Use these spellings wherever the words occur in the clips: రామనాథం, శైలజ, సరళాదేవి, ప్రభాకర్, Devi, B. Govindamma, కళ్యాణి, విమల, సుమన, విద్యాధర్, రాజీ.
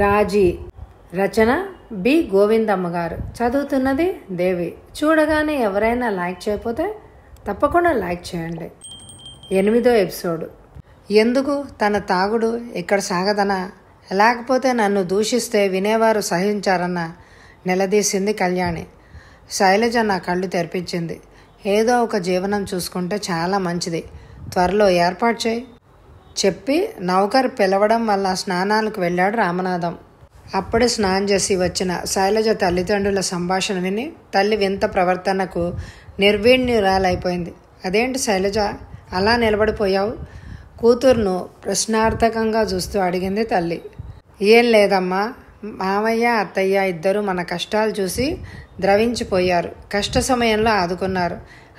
రాజీ. రచన B. Govindamma గారు. చదువుతున్నది దేవి. చూడగానే ఎవరైనా లైక్ చేయకపోతే తప్పకుండా లైక్ చేయండి. 8వ ఎపిసోడ్. ఎందుకు తన తాగుడు ఇక్కడ సాగదనా, లేకపోతే నన్ను దూషిస్తే వినేవారు సహించారన్న నిలదీసింది కళ్యాణి. శైలజ నా కళ్ళు తెరిపించింది. ఏదో ఒక జీవనం చూసుకుంటే చాలా మంచిది, త్వరలో ఏర్పాటు చేయి చెప్పి నౌకరు పిలవడం వల్ల స్నానాలకు వెళ్ళాడు రామనాథం. అప్పుడే స్నానం చేసి వచ్చిన శైలజ తల్లిదండ్రుల సంభాషణ విని తల్లి వింత ప్రవర్తనకు నిర్వీణ్యురాలైపోయింది. అదేంటి శైలజ అలా నిలబడిపోయావు, కూతురును ప్రశ్నార్థకంగా చూస్తూ అడిగింది తల్లి. ఏం లేదమ్మా, మామయ్య అత్తయ్య ఇద్దరు మన కష్టాలు చూసి ద్రవించిపోయారు, కష్ట సమయంలో ఆదుకున్నారు,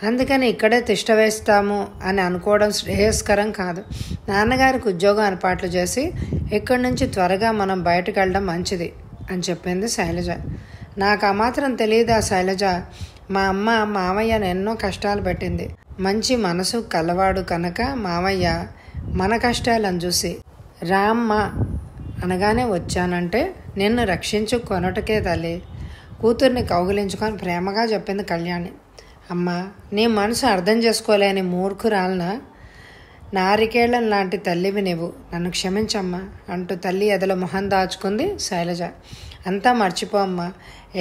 అందుకని ఇక్కడే తిష్ట వేస్తాము అని అనుకోవడం శ్రేయస్కరం కాదు. నాన్నగారికి ఉద్యోగం ఏర్పాట్లు చేసి ఇక్కడి నుంచి త్వరగా మనం బయటకు వెళ్ళడం మంచిది అని చెప్పింది శైలజ. నాకు ఆ మాత్రం తెలియదా శైలజ, మా అమ్మ మామయ్యను ఎన్నో కష్టాలు పెట్టింది, మంచి మనసు కలవాడు కనుక మామయ్య మన కష్టాలను చూసి రామ్మ అనగానే వచ్చానంటే నిన్ను రక్షించు కొనటకే తల్లి, కూతుర్ని కౌగిలించుకొని ప్రేమగా చెప్పింది కళ్యాణి. అమ్మా, నీ మనసు అర్థం చేసుకోలేని మూర్ఖురాలన, నారికేళ్ళం లాంటి తల్లివి నువ్వు, నన్ను క్షమించమ్మా అంటూ తల్లి ఎదలో మొహం దాచుకుంది శైలజ. అంతా మర్చిపోమ్మా,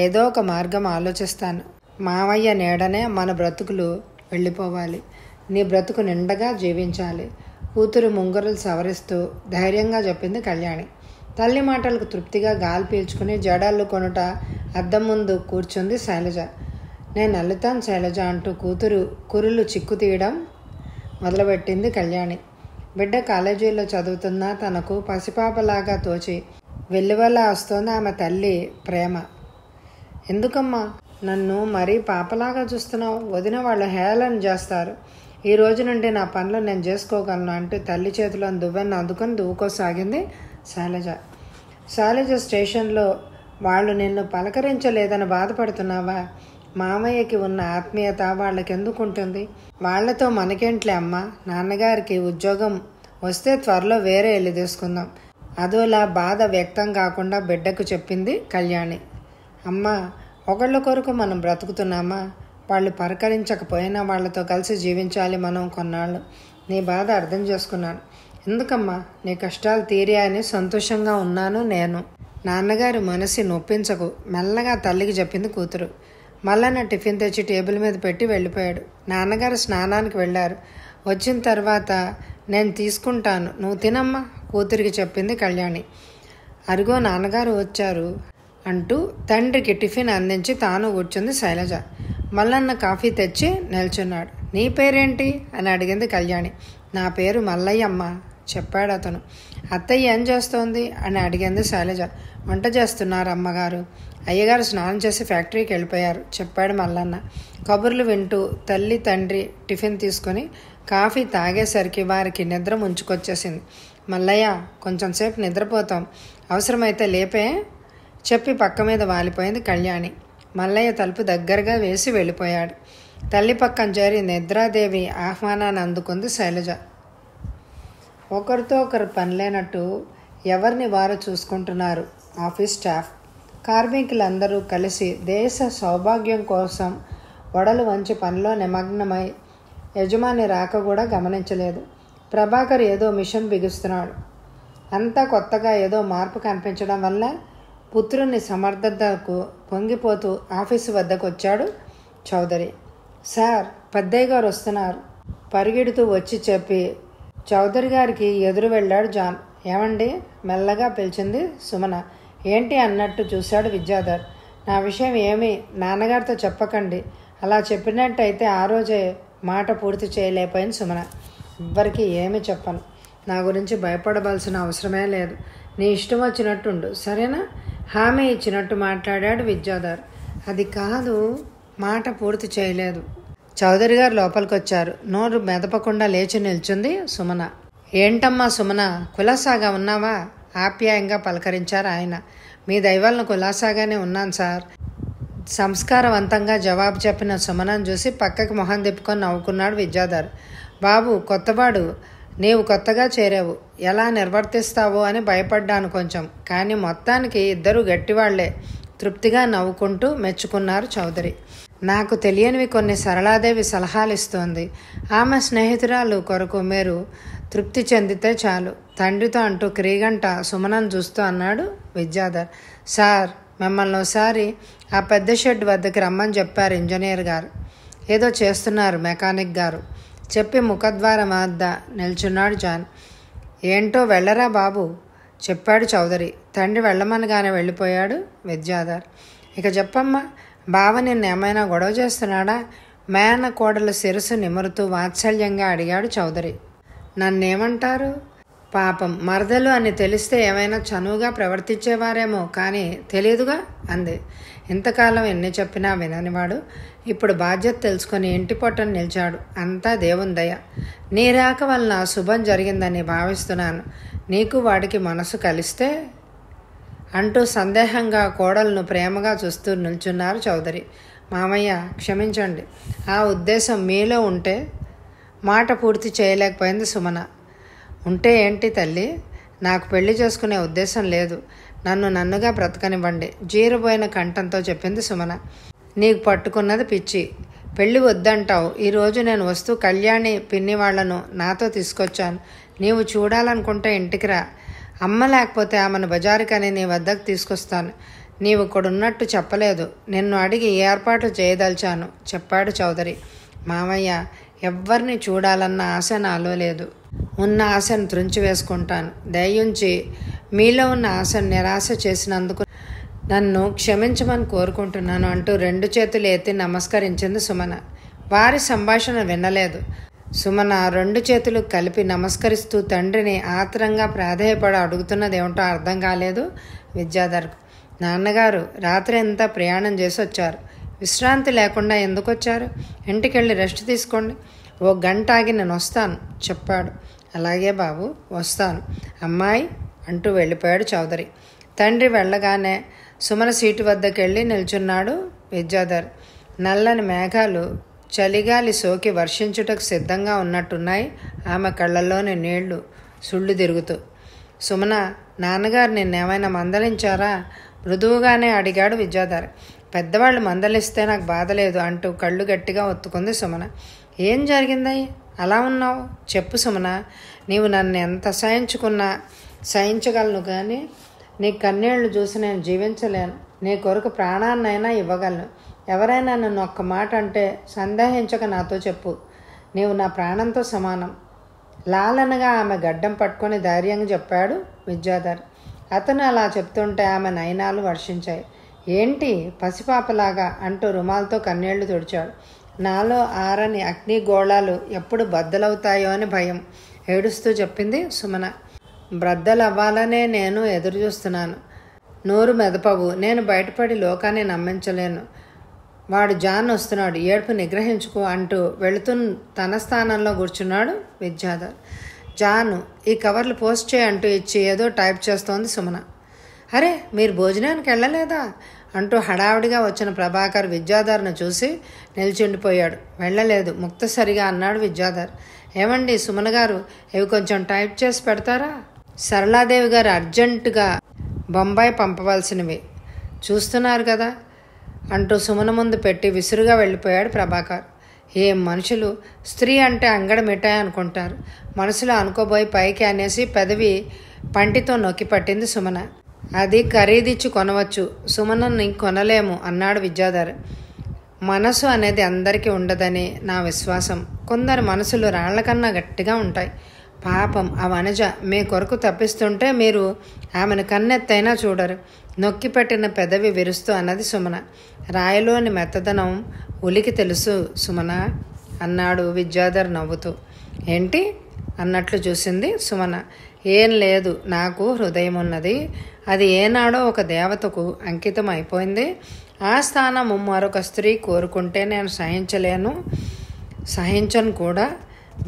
ఏదో ఒక మార్గం ఆలోచిస్తాను, మావయ్య నీడనే మన బ్రతుకులు వెళ్ళిపోవాలి, నీ బ్రతుకు నిండగా జీవించాలి, కూతురు ముంగురులు సవరిస్తూ ధైర్యంగా చెప్పింది కళ్యాణి. తల్లి మాటలకు తృప్తిగా గాలి పీల్చుకుని జడాళ్ళు కొనుట అద్దం ముందు కూర్చుంది శైలజ. నేను అల్లుతాను శైలజ అంటూ కూతురు కురులు చిక్కు తీయడం మొదలుపెట్టింది కళ్యాణి. బిడ్డ కాలేజీలో చదువుతున్నా తనకు పసిపాపలాగా తోచి వెల్లువలా వస్తోంది ఆమె తల్లి ప్రేమ. ఎందుకమ్మా నన్ను మరీ పాపలాగా చూస్తున్నావు, వదిన వాళ్ళు హేళన చేస్తారు, ఈ రోజు నుండి నా పనులు నేను చేసుకోగలను అంటూ తల్లి చేతులను దువ్వెన్ను అందుకొని దూకోసాగింది శైలజ. శైలజ, స్టేషన్లో వాళ్ళు నిన్ను పలకరించలేదని బాధపడుతున్నావా, మామయ్యకి ఉన్న ఆత్మీయత వాళ్ళకెందుకుంటుంది, వాళ్లతో మనకేంట్లే అమ్మా, నాన్నగారికి ఉద్యోగం వస్తే త్వరలో వేరే ఇల్లు తీసుకుందాం, అదోలా బాధ వ్యక్తం కాకుండా బిడ్డకు చెప్పింది కళ్యాణి. అమ్మా, ఒకళ్ళ కొరకు మనం బ్రతుకుతున్నామా, వాళ్ళు పలకరించకపోయినా వాళ్ళతో కలిసి జీవించాలి మనం కొన్నాళ్ళు, నీ బాధ అర్థం చేసుకున్నాను, ఎందుకమ్మా నీ కష్టాలు తీరాయని సంతోషంగా ఉన్నాను నేను, నాన్నగారు మనసు నొప్పించకు మెల్లగా తల్లికి చెప్పింది కూతురు. మల్లన్న టిఫిన్ తెచ్చి టేబుల్ మీద పెట్టి వెళ్ళిపోయాడు. నాన్నగారు స్నానానికి వెళ్ళారు, వచ్చిన తర్వాత నేను తీసుకుంటాను, నువ్వు తినమ్మా కూతురికి చెప్పింది కళ్యాణి. అరుగో నాన్నగారు వచ్చారు అంటూ తండ్రికి టిఫిన్ అందించి తాను కూర్చుంది శైలజ. మల్లన్న కాఫీ తెచ్చి నిల్చున్నాడు. నీ పేరేంటి అని అడిగింది కళ్యాణి. నా పేరు మల్లయ్యమ్మ చెప్పాడు అతను. అత్తయ్య ఏం చేస్తోంది అని అడిగింది శైలజ. వంట చేస్తున్నారు అమ్మగారు, అయ్యగారు స్నానం చేసి ఫ్యాక్టరీకి వెళ్ళిపోయారు చెప్పాడు మల్లన్న. కబుర్లు వింటూ తల్లి తండ్రి టిఫిన్ తీసుకొని కాఫీ తాగేసరికి వారికి నిద్ర ముంచుకొచ్చేసింది. మల్లయ్య, కొంచెం సేపు నిద్రపోతాం, అవసరమైతే లేపే చెప్పి పక్క మీద వాలిపోయింది కళ్యాణి. మల్లయ్య తలుపు దగ్గరగా వేసి వెళ్ళిపోయాడు. తల్లి పక్కన చేరి నిద్రాదేవి ఆహ్వానాన్ని అందుకుంది శైలజ. ఒకరితో ఒకరు పనిలేనట్టు ఎవరిని వారు చూసుకుంటున్నారు ఆఫీస్ స్టాఫ్. కార్మికులందరూ కలిసి దేశ సౌభాగ్యం కోసం వడలు వంచి పనిలో నిమగ్నమై యజమాని రాక కూడా గమనించలేదు. ప్రభాకర్ ఏదో మిషన్ బిగుస్తున్నాడు, అంతా కొత్తగా ఏదో మార్పు కనిపించడం వల్ల పుత్రుని సమర్థతకు పొంగిపోతూ ఆఫీసు వద్దకు వచ్చాడు చౌదరి. సార్, పెద్దయ్య గారు వస్తున్నారు పరిగెడుతూ వచ్చి చెప్పి చౌదరి గారికి ఎదురు వెళ్ళాడు జాన్. ఏమండి మెల్లగా పిలిచింది సుమన. ఏంటి అన్నట్టు చూశాడు విద్యాధర్. నా విషయం ఏమీ నాన్నగారితో చెప్పకండి, అలా చెప్పినట్టయితే ఆ రోజే మాట పూర్తి చేయలేకపోయింది సుమన. ఎవ్వరికీ ఏమీ చెప్పను, నా గురించి భయపడవలసిన అవసరమే లేదు, నీ ఇష్టం వచ్చినట్టుండు సరేనా, హామీ ఇచ్చినట్టు మాట్లాడాడు విద్యాధర్. అది కాదు, మాట పూర్తి చేయలేదు. చౌదరి గారు లోపలికి వచ్చారు. నోరు మెదపకుండా లేచి నిల్చుంది సుమన. ఏంటమ్మా సుమన, కులాసాగా ఉన్నావా ఆప్యాయంగా పలకరించారు ఆయన. మీ దైవాలను కులాసాగానే ఉన్నాను సార్ సంస్కారవంతంగా జవాబు చెప్పిన సుమనను చూసి పక్కకి మొహం తిప్పుకొని నవ్వుకున్నాడు విద్యాధర్. బాబు కొత్తవాడు, నీవు కొత్తగా చేరావు, ఎలా నిర్వర్తిస్తావో అని భయపడ్డాను కొంచెం, కానీ మొత్తానికి ఇద్దరు గట్టివాళ్లే. తృప్తిగా నవ్వుకుంటూ మెచ్చుకున్నారు చౌదరి. నాకు తెలియనివి కొన్ని సరళాదేవి సలహాలు ఇస్తోంది. ఆమె స్నేహితురాలు కొరకు మీరు తృప్తి చెందితే చాలు తండ్రితో అంటూ క్రీగంట సుమనం చూస్తూ అన్నాడు విద్యాధర్. సార్, మిమ్మల్ని ఒకసారి ఆ పెద్ద షెడ్ వద్దకు రమ్మని చెప్పారు ఇంజనీర్ గారు. ఏదో చేస్తున్నారు మెకానిక్ గారు చెప్పి ముఖద్వారం వద్ద నిల్చున్నాడు జాన్. ఏంటో వెళ్ళరా బాబు చెప్పాడు చౌదరి. తండ్రి వెళ్ళమనగానే వెళ్ళిపోయాడు విద్యాధర్. ఇక చెప్పమ్మా, బావ నిన్నేమైనా గొడవ చేస్తున్నాడా? మేన కోడలు శిరసు నిమురుతూ వాత్సల్యంగా అడిగాడు చౌదరి. నన్నేమంటారు? పాపం మరదలు అని తెలిస్తే ఏమైనా చనువుగా ప్రవర్తించేవారేమో, కానీ తెలియదుగా అంది. ఇంతకాలం ఎన్ని చెప్పినా విననివాడు ఇప్పుడు బాధ్యత తెలుసుకొని ఇంటి పొట్టను నిలిచాడు. అంతా దేవుందయ. నీ రాక వలన శుభం జరిగిందని భావిస్తున్నాను. నీకు వాడికి మనసు కలిస్తే అంటూ సందేహంగా కోడలను ప్రేమగా చూస్తూ నిల్చున్నారు చౌదరి. మామయ్య క్షమించండి, ఆ ఉద్దేశం మీలో ఉంటే మాట పూర్తి చేయలేకపోయింది సుమన. ఉంటే ఏంటి తల్లి, నాకు పెళ్లి చేసుకునే ఉద్దేశం లేదు, నన్ను నన్నుగా బ్రతకనివ్వండి జీరబోయిన కంఠంతో చెప్పింది సుమన. నీకు పట్టుకున్నది పిచ్చి, పెళ్ళి వద్దంటావు. ఈరోజు నేను వస్తూ కళ్యాణి పిన్ని వాళ్లను నాతో తీసుకొచ్చాను. నీవు చూడాలనుకుంటే ఇంటికి రా. అమ్మ లేకపోతే ఆమెను బజారుకని నీ వద్దకు తీసుకొస్తాను. నీవు ఇక్కడున్నట్టు చెప్పలేదు, నిన్ను అడిగి ఏర్పాటు చేయదలిచాను చెప్పాడు చౌదరి. మామయ్య, ఎవ్వరిని చూడాలన్న ఆశ నాలో లేదు. ఉన్న ఆశను త్రుంచివేసుకుంటాను. దయించి మీలో ఉన్న ఆశను నిరాశ చేసినందుకు నన్ను క్షమించమని కోరుకుంటున్నాను అంటూ రెండు చేతులు ఎత్తి నమస్కరించింది సుమన. వారి సంభాషణ వినలేదు సుమన. రెండు చేతులు కలిపి నమస్కరిస్తూ తండ్రిని ఆత్రంగా ప్రాధేయపడి అడుగుతున్నదేమిటో అర్థం కాలేదు విద్యాధర్కు. నాన్నగారు రాత్రి అంతా ప్రయాణం చేసి వచ్చారు, విశ్రాంతి లేకుండా ఎందుకు వచ్చారు? ఇంటికి వెళ్ళి రెస్ట్ తీసుకోండి, ఓ గంట ఆగి నేను వస్తాను చెప్పాడు. అలాగే బాబు, వస్తాను అమ్మాయి అంటూ వెళ్ళిపోయాడు చౌదరి. తండ్రి వెళ్ళగానే సుమన సీటు వద్దకు వెళ్ళి నిల్చున్నాడు విద్యాధర్. నల్లని మేఘాలు చలిగాలి సోకి వర్షించుటకు సిద్ధంగా ఉన్నట్టున్నాయి ఆమె కళ్ళల్లోని నీళ్లు సుళ్ళు తిరుగుతూ. సుమన, నాన్నగారు నిన్నేమైనా మందలించారా మృదువుగానే అడిగాడు విద్యాధర్. పెద్దవాళ్ళు మందలిస్తే నాకు బాధలేదు అంటూ కళ్ళు గట్టిగా ఒత్తుకుంది సుమన. ఏం జరిగిందయ్యి అలా ఉన్నావు చెప్పు సుమన. నీవు నన్ను ఎంత సహించుకున్నా సహించగలను, కానీ నీ కన్నీళ్లు చూసి నేను జీవించలేను. నీ కొరకు ప్రాణాన్నైనా ఇవ్వగలను. ఎవరైనా నన్ను ఒక్క మాట అంటే సందేహించక నాతో చెప్పు. నీవు నా ప్రాణంతో సమానం లాలనగా ఆమె గడ్డం పట్టుకొని ధైర్యంగా చెప్పాడు విద్యాధర్. అతను అలా చెప్తుంటే ఆమె నయనాలు వర్షించాయి. ఏంటి పసిపాపలాగా అంటూ రుమాలతో కన్నీళ్లు తుడిచాడు. నాలో ఆరని అగ్నిగోళాలు ఎప్పుడు బద్దలవుతాయో అని భయం ఏడుస్తూ చెప్పింది సుమన. బ్రద్దలవ్వాలనే నేను ఎదురుచూస్తున్నాను. నోరు మెదపవు, నేను బయటపడి లోకాన్ని నమ్మించలేను. వాడు జాన్ వస్తున్నాడు, ఏడుపు నిగ్రహించుకో అంటూ వెళుతూ తన స్థానంలో కూర్చున్నాడు విద్యాధర్. జాను, ఈ కవర్లు పోస్ట్ చేయంటూ ఇచ్చి ఏదో టైప్ చేస్తోంది సుమన. అరే, మీరు భోజనానికి వెళ్ళలేదా అంటూ హడావిడిగా వచ్చిన ప్రభాకర్ విద్యాధర్ను చూసి నిల్చుండిపోయాడు. వెళ్ళలేదు ముక్తసరిగా అన్నాడు విద్యాధర్. ఏమండి సుమన గారు, ఇవి కొంచెం టైప్ చేసి పెడతారా? సరళాదేవి గారు అర్జెంటుగా బొంబాయి పంపవలసినవి చూస్తున్నారు కదా అంటూ సుమన ముందు పెట్టి విసురుగా వెళ్ళిపోయాడు ప్రభాకర్. ఏం మనుషులు, స్త్రీ అంటే అంగడి మిఠాయి అనుకుంటారు. మనసులో అనుకోబోయి పైకి అనేసి పెదవి పంటితో నొక్కి పట్టింది సుమన. అది ఖరీదిచ్చి కొనవచ్చు, సుమనని కొనలేము అన్నాడు విద్యాధర్. మనసు అనేది అందరికీ ఉండదని నా విశ్వాసం. కొందరు మనసులు రాళ్ల కన్నా గట్టిగా ఉంటాయి. పాపం ఆ వనజ మీ కొరకు తప్పిస్తుంటే మీరు ఆమెను కన్నెత్తైనా చూడరు నొక్కి పెట్టిన పెదవి విరుస్తూ అన్నది సుమన. రాయలోని మెత్తదనం ఉలికి తెలుసు సుమన అన్నాడు విద్యాధర్ నవ్వుతూ. ఏంటి అన్నట్లు చూసింది సుమన. ఏం లేదు, నాకు హృదయం ఉన్నది. అది ఏనాడో ఒక దేవతకు అంకితం అయిపోయింది. ఆ స్థానం మరొక స్త్రీ కోరుకుంటే నేను సహించలేను, సహించను కూడా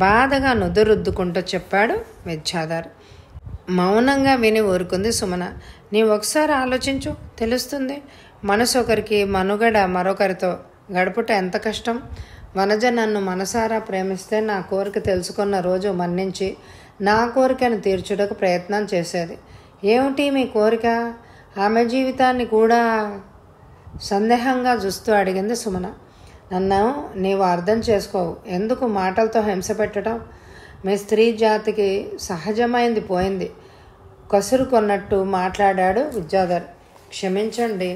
బాధగా నుదురుద్దుకుంటూ చెప్పాడు విద్యాధర్. మౌనంగా విని ఊరుకుంది సుమన. నీవు ఒకసారి ఆలోచించు, తెలుస్తుంది. మనసు ఒకరికి మనుగడ మరొకరితో గడుపుట ఎంత కష్టం. వనజ నన్ను మనసారా ప్రేమిస్తే నా కోరిక తెలుసుకున్న రోజు మన్నించి నా కోరికను తీర్చుటకు ప్రయత్నం చేసేది. ఏమిటి మీ కోరిక? ఆమె జీవితాన్ని కూడా సందేహంగా చూస్తూ అడిగింది సుమన. నన్ను నీవు అర్థం చేసుకోవు, ఎందుకు మాటలతో హింస పెట్టడం? మీ స్త్రీ జాతికి సహజమైంది పోయింది కసురు కొన్నట్టు మాట్లాడాడు విద్యాధర్. క్షమించండి,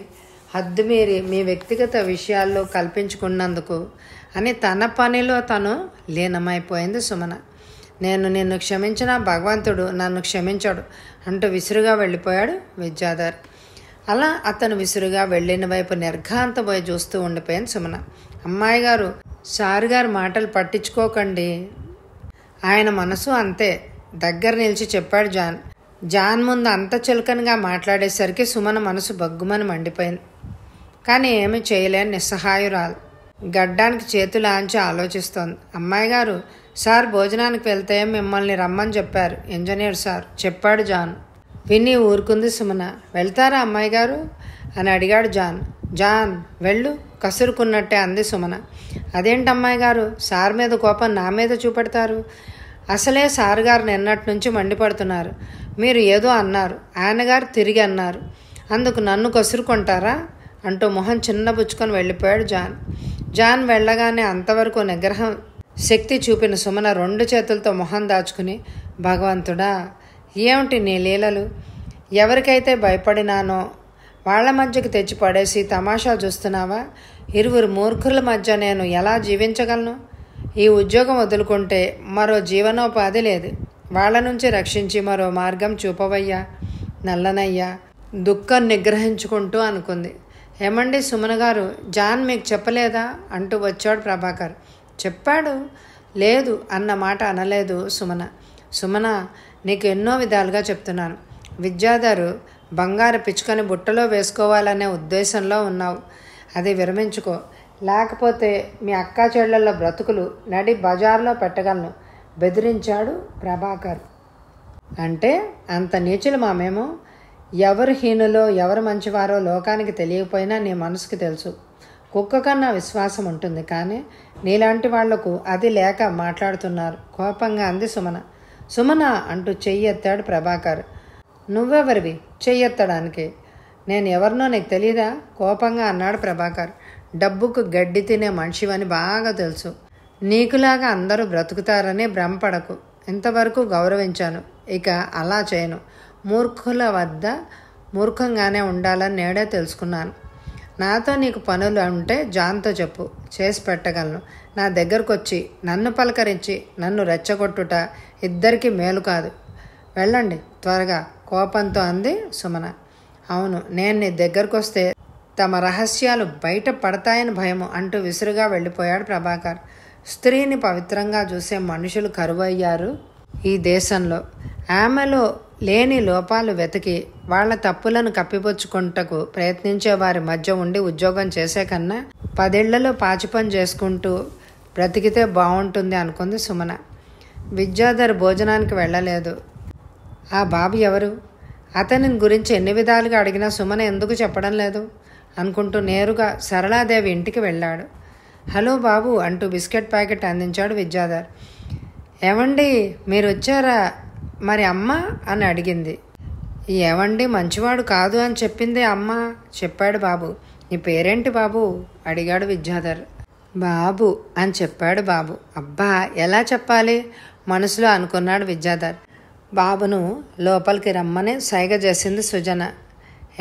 హద్దు మీరి మీ వ్యక్తిగత విషయాల్లో కల్పించుకున్నందుకు అని తన పనిలో తను లీనమైపోయింది సుమన. నేను నిన్ను క్షమించిన భగవంతుడు నన్ను క్షమించాడు అంటూ విసురుగా వెళ్ళిపోయాడు విద్యాధర్. అలా అతను విసురుగా వెళ్ళిన వైపు నిర్ఘాంతపోయి చూస్తూ ఉండిపోయింది సుమన. అమ్మాయి గారు, సార్ గారు మాటలు పట్టించుకోకండి, ఆయన మనసు అంతే, దగ్గర నిలిచి చెప్పాడు జాన్. జాన్ ముందు అంత చులకనగా మాట్లాడేసరికి సుమన మనసు బగ్గుమని మండిపోయింది. కానీ ఏమీ చేయలేని నిస్సహాయురాలు గడ్డానికి చేతులు ఆంచి ఆలోచిస్తోంది. అమ్మాయి గారు, సార్ భోజనానికి వెళ్తే మిమ్మల్ని రమ్మని చెప్పారు ఇంజనీర్ సార్, చెప్పాడు జాన్. విని ఊరుకుంది సుమన. వెళ్తారా అమ్మాయి గారు అని అడిగాడు జాన్. జాన్, వెళ్ళు కసురుకున్నట్టే అంది సుమన. అదేంటి అమ్మాయి గారు, సార్ మీద కోపం నా మీద చూపెడతారు? అసలే సార్ గారు నిన్నటి నుంచి మండిపడుతున్నారు. మీరు ఏదో అన్నారు, ఆయనగారు తిరిగి అన్నారు, అందుకు నన్ను కసురుకుంటారా అంటూ మొహం చిన్నబుచ్చుకొని వెళ్ళిపోయాడు జాన్. జాన్ వెళ్ళగానే అంతవరకు నిగ్రహం శక్తి చూపిన సుమన రెండు చేతులతో మొహం దాచుకుని, భగవంతుడా ఏమిటి నీ లీలలు, ఎవరికైతే భయపడినానో వాళ్ల మధ్యకు తెచ్చి పడేసి తమాషా చూస్తున్నావా? ఇరువురు మూర్ఖుల మధ్య నేను ఎలా జీవించగలను? ఈ ఉద్యోగం వదులుకుంటే మరో జీవనోపాధి లేదు, వాళ్ల నుంచి రక్షించి మరో మార్గం చూపవయ్యా నల్లనయ్యా, దుఃఖం నిగ్రహించుకుంటూ అనుకుంది. ఏమండి సుమన గారు, జాన్ మీకు చెప్పలేదా అంటూ వచ్చాడు ప్రభాకర్. చెప్పాడు, లేదు అన్న మాట అనలేదు సుమన. సుమన, నీకు ఎన్నో విధాలుగా చెప్తున్నాను, విద్యాధరు బంగారు పిచ్చుకొని బుట్టలో వేసుకోవాలనే ఉద్దేశంలో ఉన్నావు, అది విరమించుకో. లేకపోతే మీ అక్కా చెల్లెళ్ళ బ్రతుకులు నడి బజార్లో పెట్టగలను, బెదిరించాడు ప్రభాకర్. అంటే అంత నీచులు మా మేము? ఎవరు హీనులో ఎవరు మంచివారో లోకానికి తెలియకపోయినా నీ మనసుకి తెలుసు. కుక్క కన్నా విశ్వాసం ఉంటుంది, కానీ నీలాంటి వాళ్లకు అది లేక మాట్లాడుతున్నారు, కోపంగా అంది సుమన. సుమన అంటూ చెయ్యెత్తాడు ప్రభాకర్. నువ్వెవరివి చెయ్యెత్తడానికి? నేను ఎవరినో నీకు తెలీదా? కోపంగా అన్నాడు ప్రభాకర్. డబ్బుకు గడ్డి తినే మనిషివని బాగా తెలుసు, నీకులాగా అందరూ బ్రతుకుతారని భ్రమపడకు. ఇంతవరకు గౌరవించాను, ఇక అలా చేయను. మూర్ఖుల వద్ద మూర్ఖంగానే ఉండాలని నేడే తెలుసుకున్నాను. నాతో నీకు పనులు ఉంటే జాన్తో చెప్పు, చేసి పెట్టగలను. నా దగ్గరకు వచ్చి నన్ను పలకరించి నన్ను రెచ్చగొట్టుట ఇద్దరికీ మేలు కాదు, వెళ్ళండి త్వరగా, కోపంతో అంది సుమన. అవును, నేను నీ దగ్గరకు వస్తే తమ రహస్యాలు బయట పడతాయని భయము అంటూ విసురుగా వెళ్ళిపోయాడు ప్రభాకర్. స్త్రీని పవిత్రంగా చూసే మనుషులు కరువయ్యారు ఈ దేశంలో. ఆమెలో లేని లోపాలు వెతికి వాళ్ల తప్పులను కప్పిపుచ్చుకుంటకు ప్రయత్నించే వారి మధ్య ఉండి ఉద్యోగం చేసే కన్నా 10 ఏళ్లలో పాచిపని చేసుకుంటూ బ్రతికితే బాగుంటుంది అనుకుంది సుమన. విద్యాధర్ భోజనానికి వెళ్ళలేదు. ఆ బాబు ఎవరు? అతని గురించి ఎన్ని విధాలుగా అడిగినా సుమన ఎందుకు చెప్పడం లేదు అనుకుంటూ నేరుగా సరళాదేవి ఇంటికి వెళ్ళాడు. హలో బాబు అంటూ బిస్కెట్ ప్యాకెట్ అందించాడు విద్యాధర్. ఏవండి మీరు వచ్చారా, మరి అమ్మ అని అడిగింది. ఏవండి మంచివాడు కాదు అని చెప్పింది అమ్మ, చెప్పాడు బాబు. నీ పేరేంటి బాబు అడిగాడు విద్యాధర్. బాబు అని చెప్పాడు బాబు. అబ్బా ఎలా చెప్పాలి మనసులో అనుకున్నాడు విద్యాధర్. బాబును లోపలికి రమ్మని సైగ చేసింది సుజన.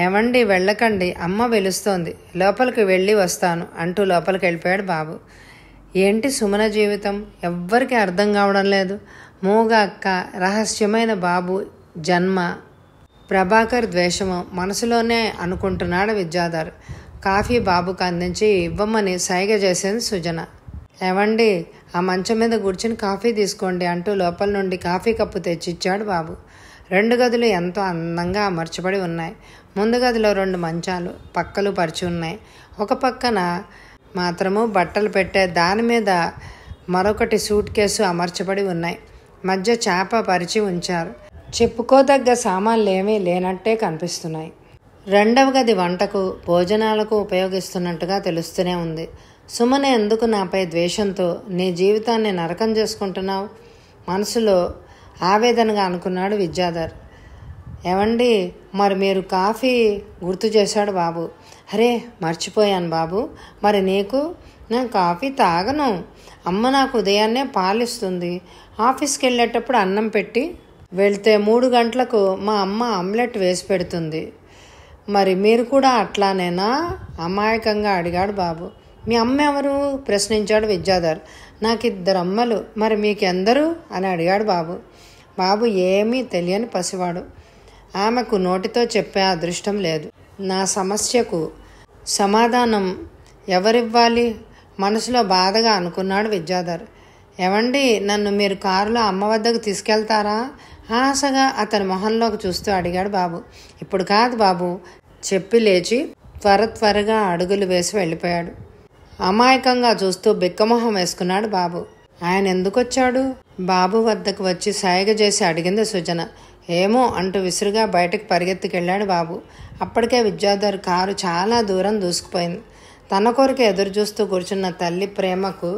ఏమండి వెళ్ళకండి, అమ్మ పిలుస్తోంది, లోపలికి వెళ్ళి వస్తాను అంటూ లోపలికి వెళ్ళిపోయాడు బాబు. ఏంటి సుమన జీవితం, ఎవ్వరికీ అర్థం కావడం లేదు. మూగ అక్క, రహస్యమైన బాబు జన్మ, ప్రభాకర్ ద్వేషము మనసులోనే అనుకుంటున్నాడు విద్యాధర్. కాఫీ బాబుకు అందించి ఇవ్వమని సైగ చేసింది సుజన. ఏమండి ఆ మంచం మీద కూర్చుని కాఫీ తీసుకోండి అంటూ లోపల నుండి కాఫీ కప్పు తెచ్చిచ్చాడు బాబు. 2 గదులు ఎంతో అందంగా అమర్చబడి ఉన్నాయి. ముందు గదిలో 2 మంచాలు పక్కలు పరిచి ఉన్నాయి. ఒక పక్కన మాత్రము బట్టలు పెట్టే దాని మీద మరొకటి సూట్ కేసు అమర్చబడి ఉన్నాయి. మధ్య చేప పరిచి ఉంచారు. చెప్పుకోదగ్గ సామాన్లు ఏమీ లేనట్టే కనిపిస్తున్నాయి. 2వ గది వంటకు భోజనాలకు ఉపయోగిస్తున్నట్టుగా తెలుస్తూనే ఉంది. సుమన ఎందుకు నాపై ద్వేషంతో నీ జీవితాన్ని నరకం చేసుకుంటున్నావు మనసులో ఆవేదనగా అనుకున్నాడు విద్యాధర్. ఏమండి మరి మీరు కాఫీ గుర్తు చేశాడు బాబు. అరే మర్చిపోయాను బాబు, మరి నీకు నేను కాఫీ తాగను. అమ్మ నాకు ఉదయాన్నే పాలిస్తుంది. ఆఫీస్కి వెళ్ళేటప్పుడు అన్నం పెట్టి వెళ్తే 3 గంటలకు మా అమ్మ ఆమ్లెట్ వేసి పెడుతుంది. మరి మీరు కూడా అట్లానేనా? అమాయకంగా అడిగాడు బాబు. మీ అమ్మ ఎవరు? ప్రశ్నించాడు విద్యాధర్. నాకు 2 అమ్మలు. మరి మీకెందరూ అని అడిగాడు బాబు. బాబు ఏమీ తెలియని పసివాడు. ఆమెకు నోటితో చెప్పే అదృష్టం లేదు. నా సమస్యకు సమాధానం ఎవరివ్వాలి మనసులో బాధగా అనుకున్నాడు విద్యాధర్. ఏమండి నన్ను మీరు కారులో అమ్మ వద్దకు తీసుకెళ్తారా? ఆశగా అతని మొహంలోకి చూస్తూ అడిగాడు బాబు. ఇప్పుడు కాదు బాబు చెప్పి లేచి త్వరగా అడుగులు వేసి వెళ్ళిపోయాడు. అమాయకంగా చూస్తూ బిక్కమొహం వేసుకున్నాడు బాబు. ఆయన ఎందుకొచ్చాడు? బాబు వద్దకు వచ్చి సాయగ చేసి అడిగింది సుజన. ఏమో అంటూ విసురుగా బయటకు పరిగెత్తుకెళ్ళాడు బాబు. అప్పటికే విద్యాధర్ కారు చాలా దూరం దూసుకుపోయింది. తన కొరకు ఎదురు చూస్తూ కూర్చున్న తల్లి ప్రేమకు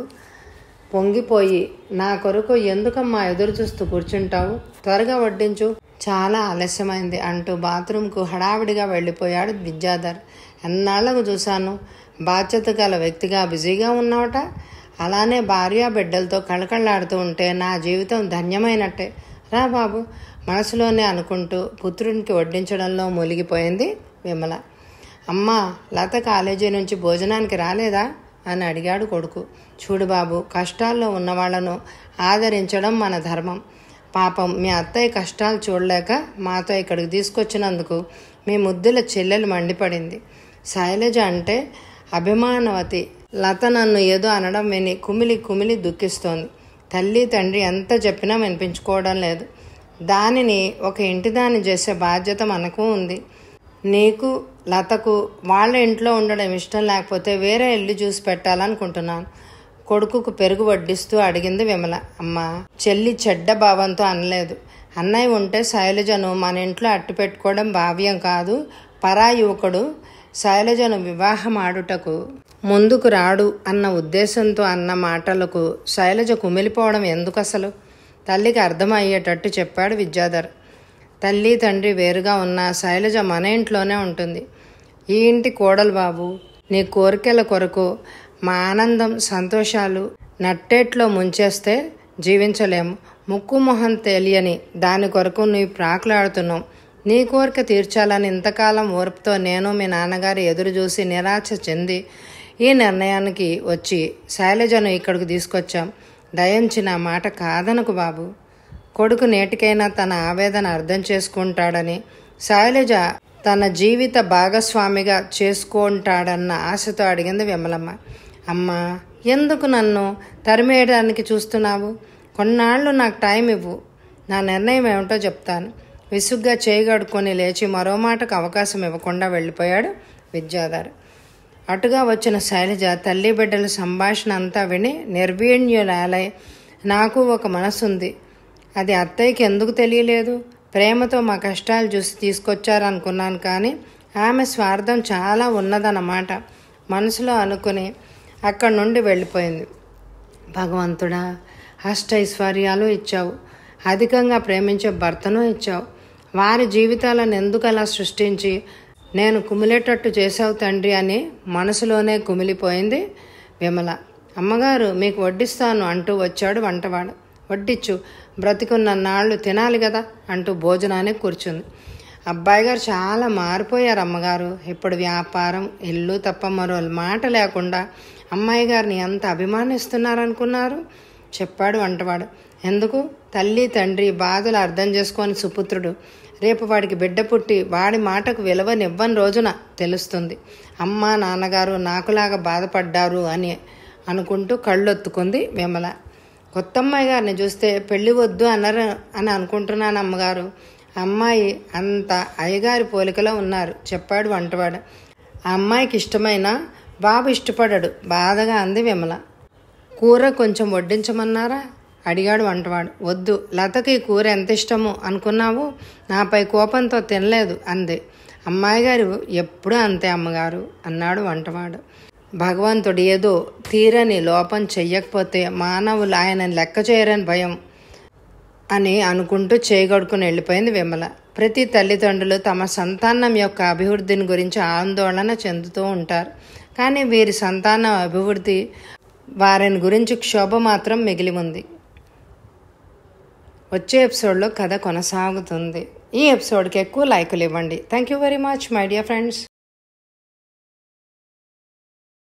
పొంగిపోయి, నా కొరకు ఎందుకమ్మా ఎదురు చూస్తూ కూర్చుంటావు, త్వరగా వడ్డించు, చాలా ఆలస్యమైంది అంటూ బాత్రూంకు హడావిడిగా వెళ్ళిపోయాడు విద్యాధర్. ఎన్నాళ్లకు చూశాను, బాధ్యత గల వ్యక్తిగా బిజీగా ఉన్నావట. అలానే భార్య బిడ్డలతో కళకళలాడుతూ ఉంటే నా జీవితం ధన్యమైనట్టే. రా బాబు మనసులోనే అనుకుంటూ పుత్రునికి వడ్డించడంలో మునిగిపోయింది విమల. అమ్మ లత కాలేజీ నుంచి భోజనానికి రాలేదా అని అడిగాడు కొడుకు. చూడు బాబు, కష్టాల్లో ఉన్నవాళ్లను ఆదరించడం మన ధర్మం. పాపం మీ అత్తయ్య కష్టాలు చూడలేక మాతో ఇక్కడికి తీసుకొచ్చినందుకు మీ ముద్దుల చెల్లెలు మండిపడింది. శైలజ అంటే అభిమానవతి. లత నన్ను ఏదో అనడం విని కుమిలి దుఃఖిస్తోంది. తల్లి తండ్రి ఎంత చెప్పినా వినిపించుకోవడం లేదు. దానిని ఒక ఇంటిదాన్ని చేసే బాధ్యత మనకు ఉంది. నీకు లతకు వాళ్ళ ఇంట్లో ఉండడం ఇష్టం లేకపోతే వేరే ఇల్లు చూసి పెట్టాలనుకుంటున్నాను కొడుకుకు పెరుగు వడ్డిస్తూ అడిగింది విమల. అమ్మ చెల్లి చెడ్డ భావంతో అనలేదు. అన్నయ్య ఉంటే శైలజను మన ఇంట్లో అట్టు పెట్టుకోవడం భావ్యం కాదు. పరా యువకుడు శైలజను వివాహం ఆడుటకు ముందుకు రాడు అన్న ఉద్దేశంతో అన్న మాటలకు శైలజ కుమిలిపోవడం ఎందుకు అసలు? తల్లికి అర్థమయ్యేటట్టు చెప్పాడు విద్యాధర్. తల్లి తండ్రి వేరుగా ఉన్న శైలజ మన ఇంట్లోనే ఉంటుంది. ఈ ఇంటి కోడలు బాబు. నీ కోరికల కొరకు మా ఆనందం సంతోషాలు నట్టేట్లో ముంచేస్తే జీవించలేము. ముక్కు మొహం తెలియని దాని కొరకు నువ్వు ప్రాకులాడుతున్నావు. నీ కోరిక తీర్చాలని ఇంతకాలం ఓర్పుతో నేను మీ నాన్నగారు ఎదురు చూసి నిరాశ చెంది ఈ నిర్ణయానికి వచ్చి శైలజను ఇక్కడికి తీసుకొచ్చాం. దయించి నా మాట కాదనకు బాబు. కొడుకు నేటికైనా తన ఆవేదన అర్థం చేసుకుంటాడని, శైలజ తన జీవిత భాగస్వామిగా చేసుకుంటాడన్న ఆశతో అడిగింది విమలమ్మ. అమ్మ ఎందుకు నన్ను తరిమేయడానికి చూస్తున్నావు? కొన్నాళ్ళు నాకు టైం ఇవ్వు, నా నిర్ణయం ఏమిటో చెప్తాను. విసుగ్గా చేయగడుకొని లేచి మరో మాటకు అవకాశం ఇవ్వకుండా వెళ్ళిపోయాడు విద్యాధర్. అటుగా వచ్చిన శైలజ తల్లి బిడ్డల సంభాషణ అంతా విని నిర్వీణ్యురాలై, నాకు ఒక మనసు ఉంది, అది అత్తయ్యకి ఎందుకు తెలియలేదు. ప్రేమతో మా కష్టాలు చూసి తీసుకొచ్చారనుకున్నాను, కానీ ఆమె స్వార్థం చాలా ఉన్నదన్నమాట మనసులో అనుకుని అక్కడి నుండి వెళ్ళిపోయింది. భగవంతుడా, అష్టైశ్వర్యాలు ఇచ్చావు, అధికంగా ప్రేమించే భర్తను ఇచ్చావు. వారి జీవితాలను ఎందుకు అలా సృష్టించి నేను కుమిలేటట్టు చేశావు తండ్రి అని మనసులోనే కుమిలిపోయింది విమల. అమ్మగారు మీకు వడ్డిస్తాను అంటూ వచ్చాడు వంటవాడు. వడ్డిచ్చు, బ్రతికున్న నాళ్ళు తినాలి కదా అంటూ భోజనానికి కూర్చుంది. అబ్బాయి గారు చాలా మారిపోయారు అమ్మగారు. ఇప్పుడు వ్యాపారం, ఇల్లు తప్ప మరో మాట లేకుండా అమ్మాయి గారిని ఎంత అభిమానిస్తున్నారనుకున్నారు చెప్పాడు వంటవాడు. ఎందుకు? తల్లి తండ్రి బాధలు అర్థం చేసుకొని సుపుత్రుడు. రేపు వాడికి బిడ్డ పుట్టి వాడి మాటకు విలువనివ్వని రోజున తెలుస్తుంది అమ్మ నాన్నగారు నాకులాగా బాధపడ్డారు అని అనుకుంటూ కళ్ళొత్తుకుంది విమల. కొత్త అమ్మాయి గారిని చూస్తే పెళ్ళి వద్దు అని అనుకుంటున్నాను అమ్మగారు. అమ్మాయి అంత అయ్యగారి పోలికలో ఉన్నారు చెప్పాడు వంటవాడు. ఆ అమ్మాయికి ఇష్టమైన బాబు ఇష్టపడాడు బాధగా అంది విమల. కూర కొంచెం వడ్డించమన్నారా అడిగాడు వంటవాడు. వద్దు, లతకి కూర ఎంత ఇష్టమో అనుకున్నావు, నాపై కోపంతో తినలేదు అంది. అమ్మాయి గారు ఎప్పుడూ అంతే అమ్మగారు అన్నాడు వంటవాడు. భగవంతుడు ఏదో తీరని లోపం చెయ్యకపోతే మానవులు ఆయనని లెక్క చేయరని భయం అని అనుకుంటూ చేయగడుకుని వెళ్ళిపోయింది విమల. ప్రతి తల్లిదండ్రులు తమ సంతానం యొక్క అభివృద్ధిని గురించి ఆందోళన చెందుతూ ఉంటారు. కానీ వీరి సంతానం అభివృద్ధి వారిని గురించి క్షోభ మాత్రం మిగిలి ఉంది. వచ్చే ఎపిసోడ్లో కథ కొనసాగుతుంది. ఈ ఎపిసోడ్కి ఎక్కువ లైకులు ఇవ్వండి. Thank you very much my dear friends.